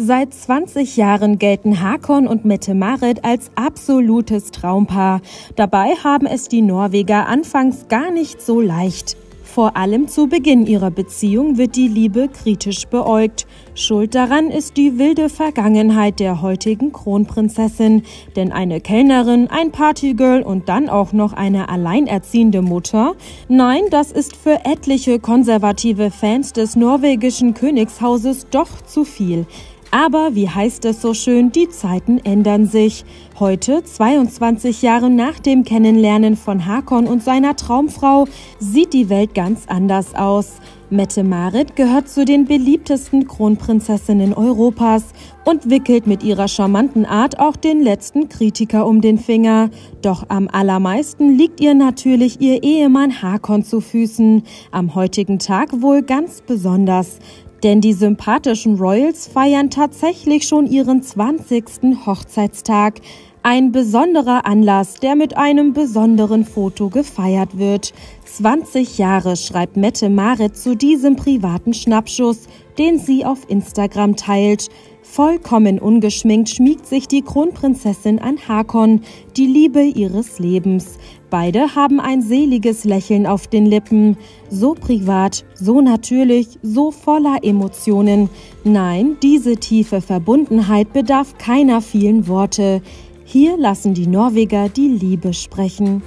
Seit 20 Jahren gelten Haakon und Mette-Marit als absolutes Traumpaar. Dabei haben es die Norweger anfangs gar nicht so leicht. Vor allem zu Beginn ihrer Beziehung wird die Liebe kritisch beäugt. Schuld daran ist die wilde Vergangenheit der heutigen Kronprinzessin. Denn eine Kellnerin, ein Partygirl und dann auch noch eine alleinerziehende Mutter? Nein, das ist für etliche konservative Fans des norwegischen Königshauses doch zu viel. Aber, wie heißt es so schön, die Zeiten ändern sich. Heute, 22 Jahre nach dem Kennenlernen von Haakon und seiner Traumfrau, sieht die Welt ganz anders aus. Mette-Marit gehört zu den beliebtesten Kronprinzessinnen Europas und wickelt mit ihrer charmanten Art auch den letzten Kritiker um den Finger. Doch am allermeisten liegt ihr natürlich ihr Ehemann Haakon zu Füßen. Am heutigen Tag wohl ganz besonders. Denn die sympathischen Royals feiern tatsächlich schon ihren 20. Hochzeitstag. Ein besonderer Anlass, der mit einem besonderen Foto gefeiert wird. 20 Jahre schreibt Mette-Marit zu diesem privaten Schnappschuss, den sie auf Instagram teilt. Vollkommen ungeschminkt schmiegt sich die Kronprinzessin an Haakon, die Liebe ihres Lebens. Beide haben ein seliges Lächeln auf den Lippen. So privat, so natürlich, so voller Emotionen. Nein, diese tiefe Verbundenheit bedarf keiner vielen Worte. Hier lassen die Norweger die Liebe sprechen.